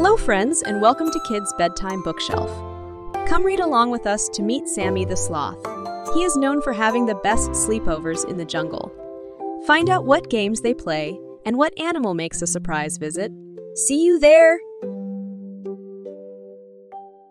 Hello friends, and welcome to Kids Bedtime Bookshelf. Come read along with us to meet Sammy the Sloth. He is known for having the best sleepovers in the jungle. Find out what games they play and what animal makes a surprise visit. See you there!